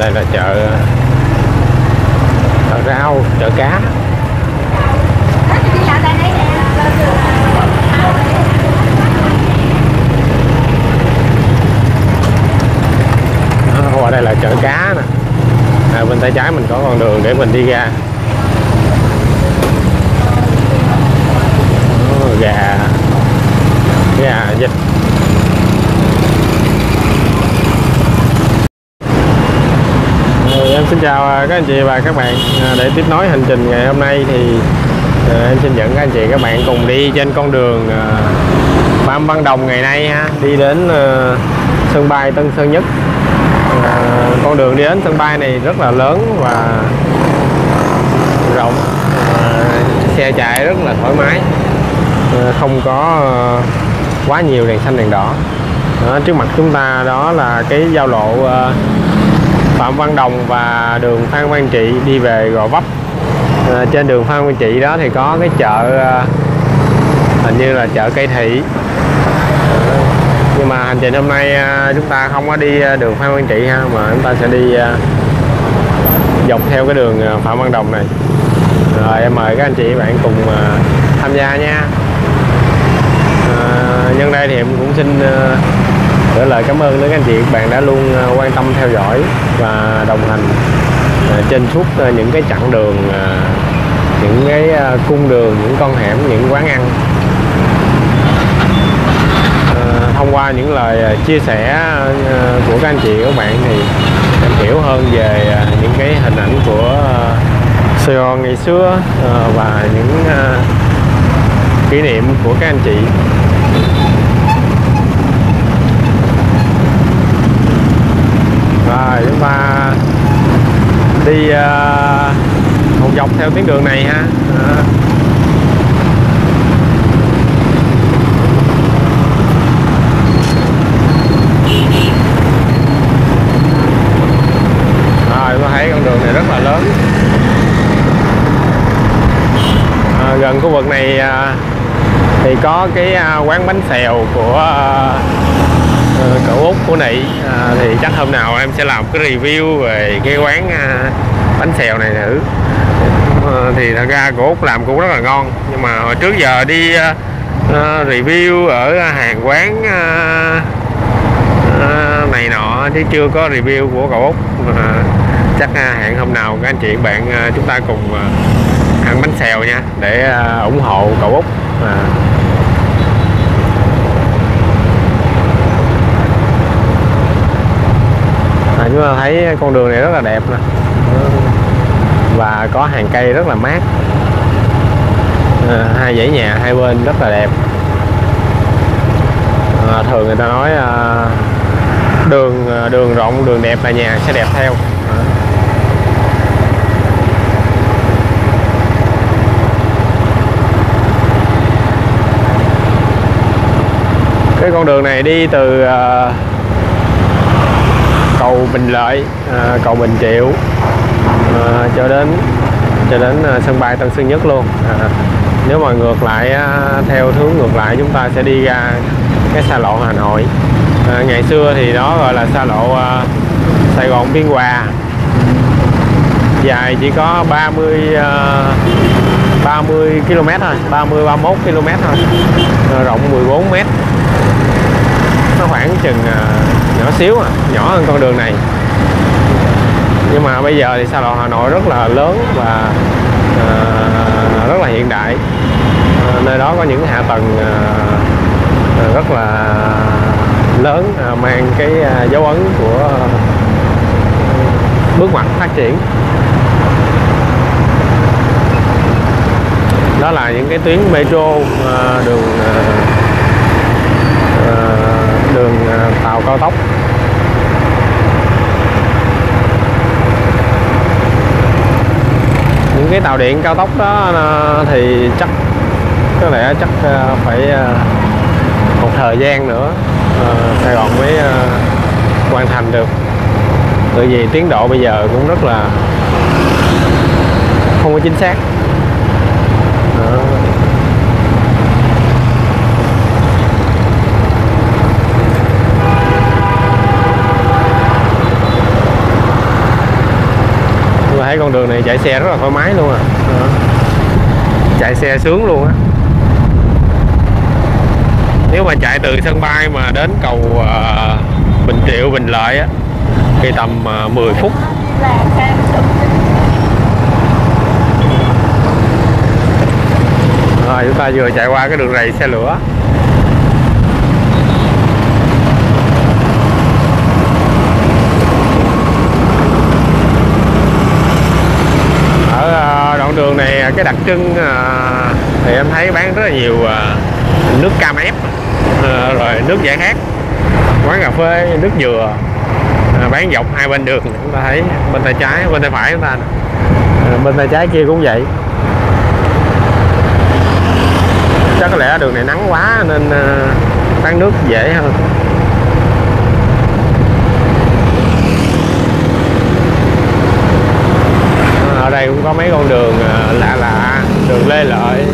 đây là chợ rau, chợ cá. Ở đây là chợ cá nè. Bên tay trái mình có con đường để mình đi ra. Gà vịt. Em xin chào các anh chị và các bạn. Để tiếp nối hành trình ngày hôm nay thì em xin dẫn các anh chị các bạn cùng đi trên con đường Phạm Văn Đồng ngày nay ha, đi đến sân bay Tân Sơn Nhất. Con đường đi đến sân bay này rất là lớn và rộng, xe chạy rất là thoải mái, không có quá nhiều đèn xanh đèn đỏ. Trước mặt chúng ta đó là cái giao lộ Phạm Văn Đồng và đường Phan Văn Trị đi về Gò Vấp. Trên đường Phan Văn Trị đó thì có cái chợ, hình như là chợ cây thị. Nhưng mà hành trình hôm nay chúng ta không có đi đường Phan Văn Trị ha, mà chúng ta sẽ đi dọc theo cái đường Phạm Văn Đồng này. Rồi em mời các anh chị bạn cùng tham gia nha. Nhân đây thì em cũng xin gửi lời cảm ơn đến các anh chị các bạn đã luôn quan tâm theo dõi và đồng hành trên suốt những cái chặng đường, những cái cung đường, những con hẻm, những quán ăn. Thông qua những lời chia sẻ của các anh chị các bạn thì em hiểu hơn về những cái hình ảnh của Sài Gòn ngày xưa và những kỷ niệm của các anh chị. Rồi chúng ta đi một dọc theo tuyến đường này ha. Rồi tôi thấy con đường này rất là lớn. Gần khu vực này thì có cái quán bánh xèo của cậu Út của Nị. Thì chắc hôm nào em sẽ làm cái review về cái quán bánh xèo này thử. Thì thật ra cậu Út làm cũng rất là ngon, nhưng mà hồi trước giờ đi review ở hàng quán này nọ chứ chưa có review của cậu Út. Chắc hẹn hôm nào các anh chị bạn chúng ta cùng ăn bánh xèo nha, để ủng hộ cậu Út. Chúng ta thấy con đường này rất là đẹp nè, và có hàng cây rất là mát, hai dãy nhà hai bên rất là đẹp. Thường người ta nói đường rộng, đường đẹp là nhà sẽ đẹp theo. Cái con đường này đi từ cầu Bình Lợi, cầu Bình Triệu cho đến sân bay Tân Sơn Nhất luôn. Nếu mà ngược lại, theo hướng ngược lại chúng ta sẽ đi ra cái xa lộ Hà Nội. Ngày xưa thì đó gọi là xa lộ Sài Gòn Biên Hòa, dài chỉ có 30 km thôi, 31 km thôi, rộng 14 m. Nó khoảng chừng nhỏ xíu, nhỏ hơn con đường này. Nhưng mà bây giờ thì xa lộ Hà Nội rất là lớn và rất là hiện đại. Nơi đó có những hạ tầng rất là lớn, mang cái dấu ấn của bước ngoặt phát triển. Đó là những cái tuyến metro, đường tàu cao tốc. Những cái tàu điện cao tốc đó thì chắc có lẽ phải một thời gian nữa Sài Gòn mới hoàn thành được. Bởi vì tiến độ bây giờ cũng rất là không có chính xác. thấy con đường này chạy xe rất là thoải mái luôn à. Chạy xe sướng luôn á. Nếu mà chạy từ sân bay mà đến cầu Bình Triệu, Bình Lợi á thì tầm 10 phút. Rồi chúng ta vừa chạy qua cái đường rầy xe lửa. Ở đoạn đường này cái đặc trưng thì em thấy bán rất là nhiều nước cam ép, rồi nước giải khát, quán cà phê, nước dừa, bán dọc hai bên đường. Chúng ta thấy bên tay trái, bên tay phải chúng ta, bên tay trái kia cũng vậy. Chắc có lẽ đường này nắng quá nên bán nước dễ hơn. Ở đây cũng có mấy con đường lạ lạ, đường Lê Lợi.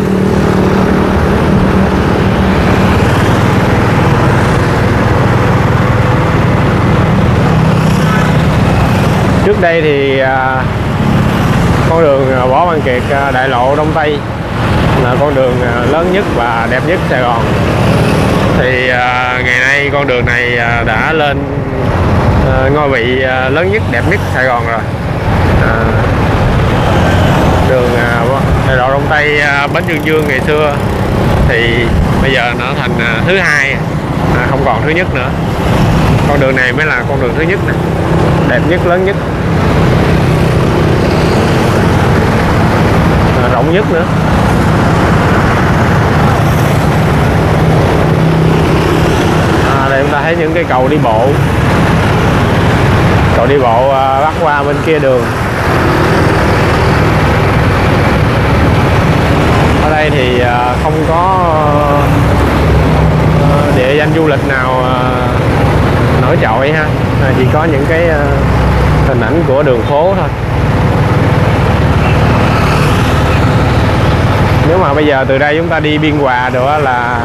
Trước đây thì con đường Võ Văn Kiệt, Đại lộ Đông Tây là con đường lớn nhất và đẹp nhất Sài Gòn. Thì ngày nay con đường này đã lên ngôi vị lớn nhất, đẹp nhất Sài Gòn rồi. Đường Đại lộ Đông Tây, Bến Dương ngày xưa thì bây giờ nó thành thứ hai, không còn thứ nhất nữa. Con đường này mới là con đường thứ nhất nè, đẹp nhất, lớn nhất, rộng nhất nữa. Đây chúng ta thấy những cái cầu đi bộ, bắc qua bên kia đường. Ở đây thì không có địa danh du lịch nào nổi trội ha, chỉ có những cái hình ảnh của đường phố thôi. Nếu mà bây giờ từ đây chúng ta đi Biên Hòa nữa là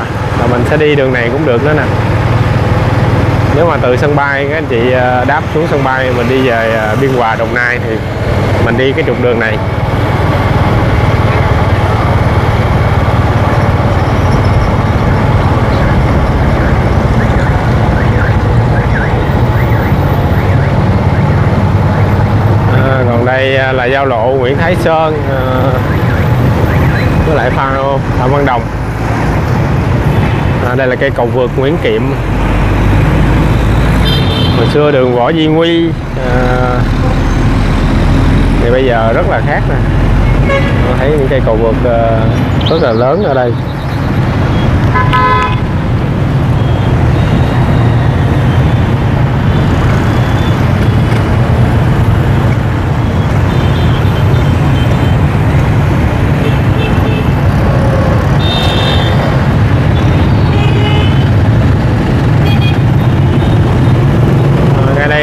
mình sẽ đi đường này cũng được nữa nè. Nếu mà từ sân bay các anh chị đáp xuống sân bay mình đi về Biên Hòa, Đồng Nai thì mình đi cái trục đường này. Đây là giao lộ Nguyễn Thái Sơn với lại Phạm Văn Đồng. Đây là cây cầu vượt Nguyễn Kiệm. Hồi xưa đường Võ Di Nguy thì bây giờ rất là khác nè. Thấy những cây cầu vượt rất là lớn ở đây.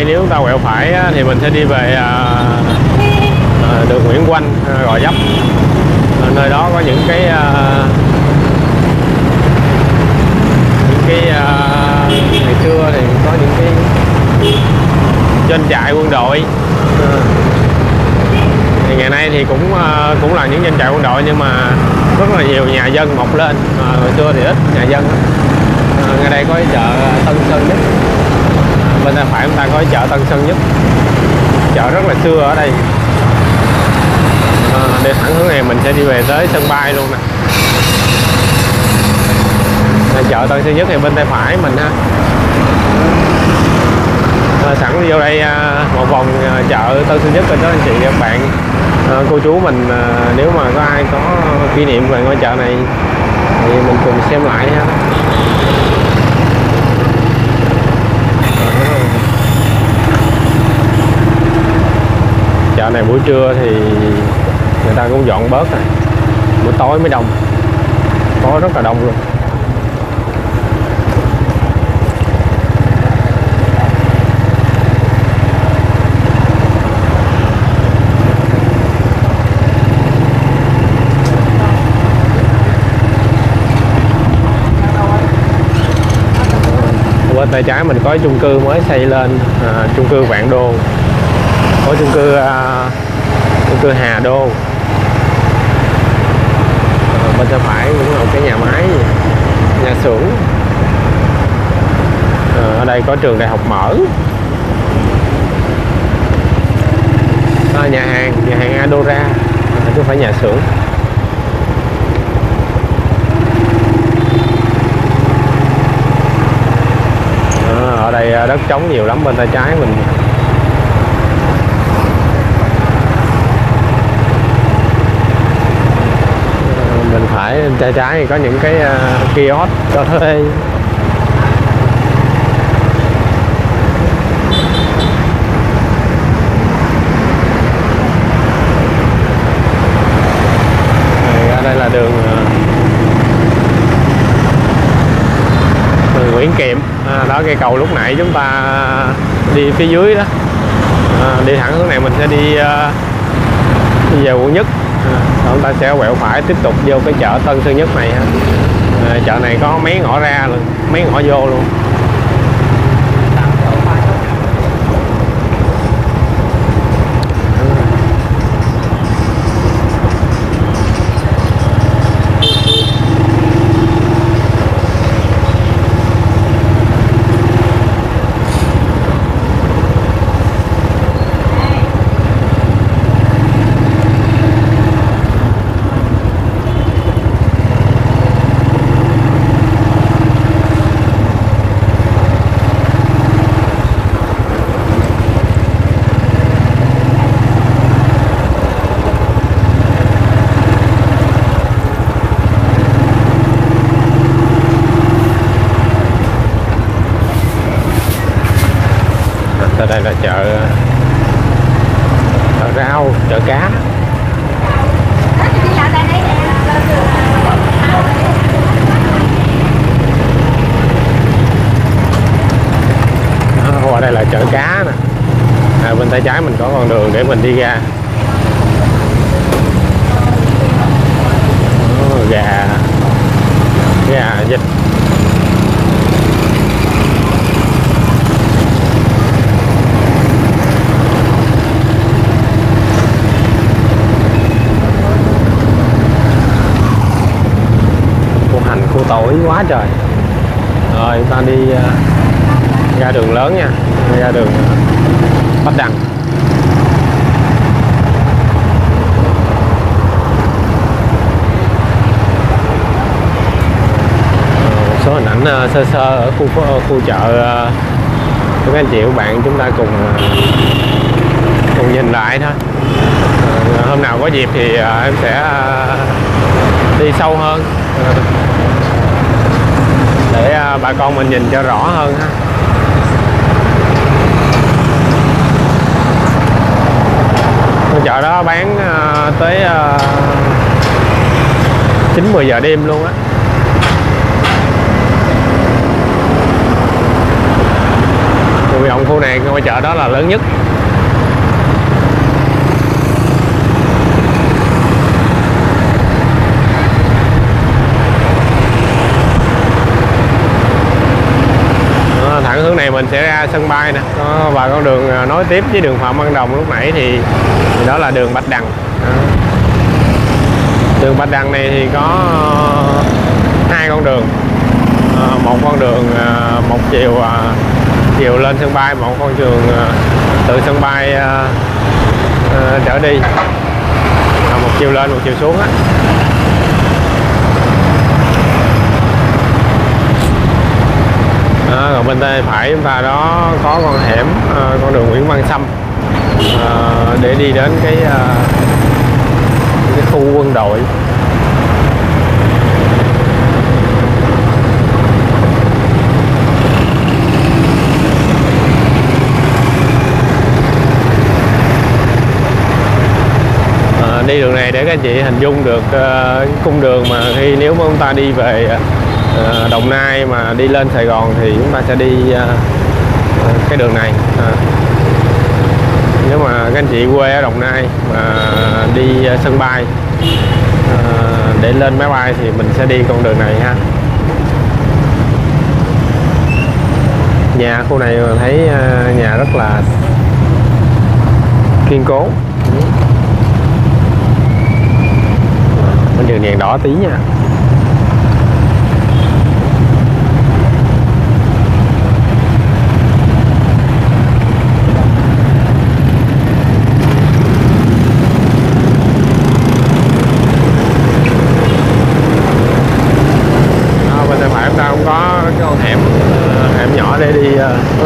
Nếu ta quẹo phải thì mình sẽ đi về đường Nguyễn Quanh, Gò Dấp. Nơi đó có những cái ngày xưa thì có những cái doanh trại quân đội. Thì ngày nay thì cũng là những doanh trại quân đội nhưng mà rất là nhiều nhà dân mọc lên. Hồi xưa thì ít nhà dân. Ngay đây có cái chợ Tân Sơn Nhất. Bên tay phải chúng ta có chợ Tân Sơn Nhất, chợ rất là xưa ở đây. Để thẳng hướng này mình sẽ đi về tới sân bay luôn nè. Chợ Tân Sơn Nhất thì bên tay phải mình ha. Sẵn đi vô đây một vòng chợ Tân Sơn Nhất cho các anh chị các bạn, cô chú mình nếu mà có ai có kỷ niệm về ngôi chợ này thì mình cùng xem lại ha. Chợ này buổi trưa thì người ta cũng dọn bớt rồi, buổi tối mới đông, có rất là đông luôn. Bên tay trái mình có chung cư mới xây lên, chung cư Vạn Đô. của chung cư Hà Đô. Bên tay phải cũng là một cái nhà máy, nhà xưởng. Ở đây có trường Đại học Mở. Nhà hàng Adora, chứ phải nhà xưởng. Ở đây đất trống nhiều lắm. Bên tay trái mình phải, tay trái thì có những cái kiosk cho thuê. Đây là đường Nguyễn Kiệm đó, cây cầu lúc nãy chúng ta đi phía dưới đó, đi thẳng hướng này mình sẽ đi về quận Nhất. Chúng ta sẽ quẹo phải tiếp tục vô cái chợ Tân Sơn Nhất này. Chợ này có mấy ngõ ra luôn, mấy ngõ vô luôn. Đây là chợ rau, chợ cá. Ở đây là chợ cá nè. Bên tay trái mình có con đường để mình đi ra. Gà vịt. Tối quá trời. Rồi chúng ta đi ra đường lớn nha, ra đường Bạch Đằng. Một số hình ảnh sơ ở khu chợ của các anh chị các bạn, chúng ta cùng nhìn lại thôi. Hôm nào có dịp thì em sẽ đi sâu hơn để bà con mình nhìn cho rõ hơn ha. Cái chợ đó bán tới 9-10 giờ đêm luôn á. Vì ông khu này, ngôi chợ đó là lớn nhất. Thẳng hướng này mình sẽ ra sân bay nè, và con đường nối tiếp với đường Phạm Văn Đồng lúc nãy thì đó là đường Bạch Đằng. Đường Bạch Đằng này thì có hai con đường, một con đường một chiều lên sân bay, một con đường từ sân bay trở đi, một chiều lên một chiều xuống á. Còn bên tay phải chúng ta đó có con hẻm, con đường Nguyễn Văn Sâm để đi đến cái khu quân đội. Đi đường này để các anh chị hình dung được cung đường mà khi nếu mà chúng ta đi về Đồng Nai mà đi lên Sài Gòn thì chúng ta sẽ đi cái đường này. Nếu mà các anh chị quê ở Đồng Nai mà đi sân bay để lên máy bay thì mình sẽ đi con đường này ha. Nhà khu này thấy nhà rất là kiên cố. Bên đường đèn đỏ tí nha.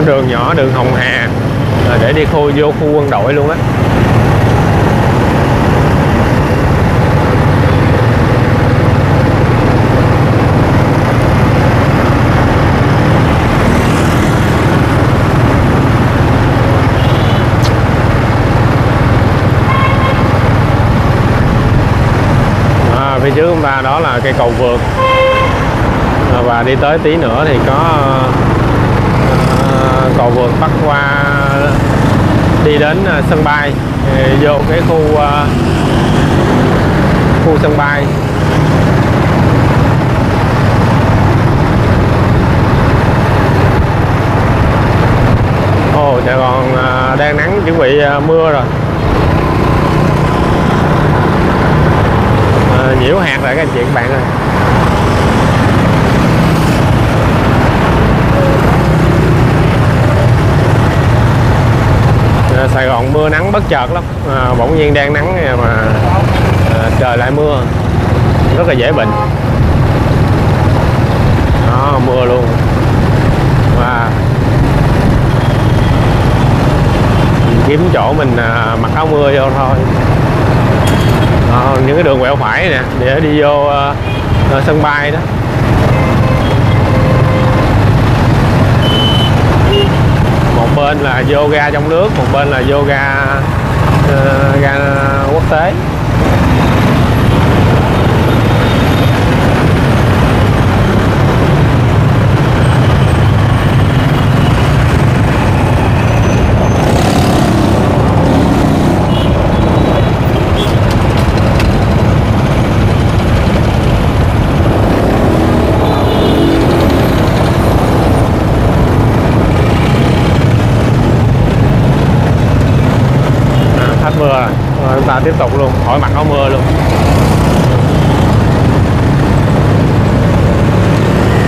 Đường nhỏ, đường Hồng Hà để đi vô khu quân đội luôn á. Phía trước chúng ta đó là cây cầu vượt, và đi tới tí nữa thì có cầu vượt bắc qua đi đến sân bay, vô cái khu sân bay. Ồ, Sài Gòn đang nắng chuẩn bị mưa rồi. Nhiễu hạt lại các anh chị các bạn ơi. Sài Gòn mưa nắng bất chợt lắm, bỗng nhiên đang nắng mà trời lại mưa, rất là dễ bệnh. Đó, mưa luôn. Và kiếm chỗ mình mặc áo mưa vô thôi. Đó, những cái đường quẹo phải nè để đi vô sân bay đó. Một bên là vô ga trong nước, một bên là vô ga quốc tế. Ta tiếp tục luôn, khỏi mặt áo mưa luôn.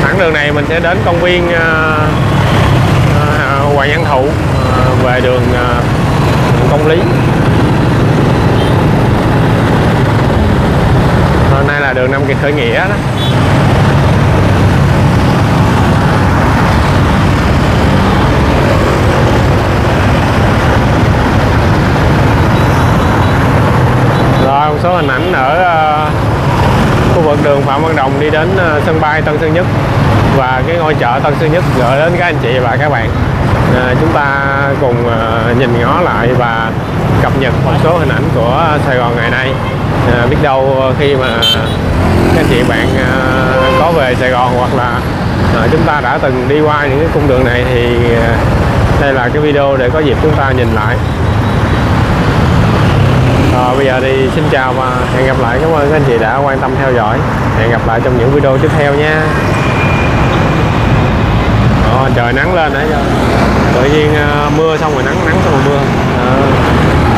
Thẳng đường này mình sẽ đến công viên Hoàng Văn Thụ, về đường Công Lý. Hôm nay là đường Nam Kỳ Khởi Nghĩa đó. Một số hình ảnh ở khu vực đường Phạm Văn Đồng đi đến sân bay Tân Sơn Nhất và cái ngôi chợ Tân Sơn Nhất gửi đến các anh chị và các bạn. Chúng ta cùng nhìn ngó lại và cập nhật một số hình ảnh của Sài Gòn ngày nay. Biết đâu khi mà các anh chị bạn có về Sài Gòn hoặc là chúng ta đã từng đi qua những cái cung đường này thì đây là cái video để có dịp chúng ta nhìn lại. Bây giờ thì xin chào và hẹn gặp lại. Cảm ơn các anh chị đã quan tâm theo dõi. Hẹn gặp lại trong những video tiếp theo nha. Trời nắng lên đấy. Tự nhiên mưa xong rồi nắng, nắng xong rồi mưa.